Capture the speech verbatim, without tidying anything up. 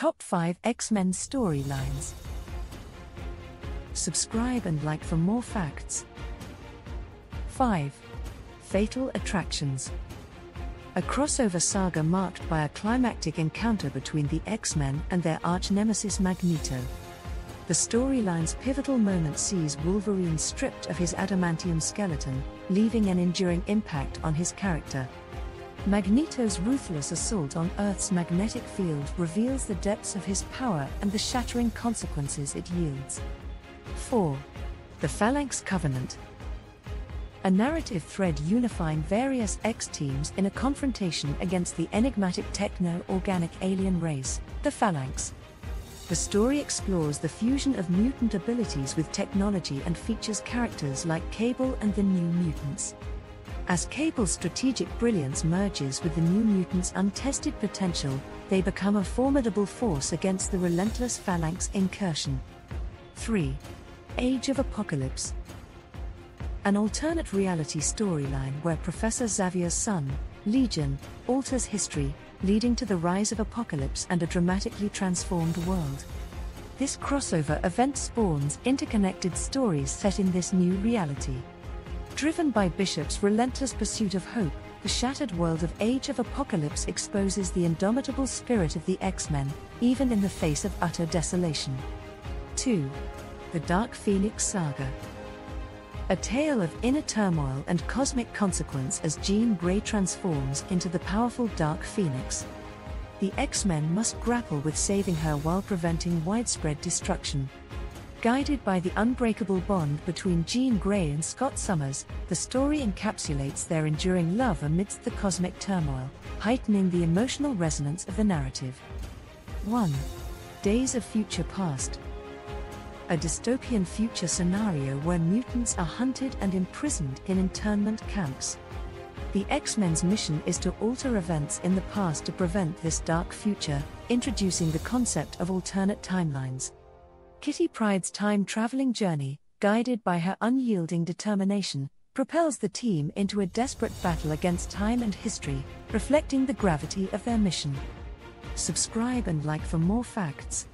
Top five X-Men storylines. Subscribe and like for more facts. five. Fatal Attractions. A crossover saga marked by a climactic encounter between the X-Men and their arch-nemesis Magneto. The storyline's pivotal moment sees Wolverine stripped of his adamantium skeleton, leaving an enduring impact on his character. Magneto's ruthless assault on Earth's magnetic field reveals the depths of his power and the shattering consequences it yields. four. The Phalanx Covenant. A narrative thread unifying various X-teams in a confrontation against the enigmatic techno-organic alien race, the Phalanx. The story explores the fusion of mutant abilities with technology and features characters like Cable and the New Mutants. As Cable's strategic brilliance merges with the New Mutants' untested potential, they become a formidable force against the relentless Phalanx incursion. three. Age of Apocalypse. An alternate reality storyline where Professor Xavier's son, Legion, alters history, leading to the rise of Apocalypse and a dramatically transformed world. This crossover event spawns interconnected stories set in this new reality. Driven by Bishop's relentless pursuit of hope, the shattered world of Age of Apocalypse exposes the indomitable spirit of the X-Men, even in the face of utter desolation. two. The Dark Phoenix Saga. A tale of inner turmoil and cosmic consequence as Jean Grey transforms into the powerful Dark Phoenix. The X-Men must grapple with saving her while preventing widespread destruction. Guided by the unbreakable bond between Jean Grey and Scott Summers, the story encapsulates their enduring love amidst the cosmic turmoil, heightening the emotional resonance of the narrative. one. Days of Future Past. A dystopian future scenario where mutants are hunted and imprisoned in internment camps. The X-Men's mission is to alter events in the past to prevent this dark future, introducing the concept of alternate timelines. Kitty Pryde's time-traveling journey, guided by her unyielding determination, propels the team into a desperate battle against time and history, reflecting the gravity of their mission. Subscribe and like for more facts.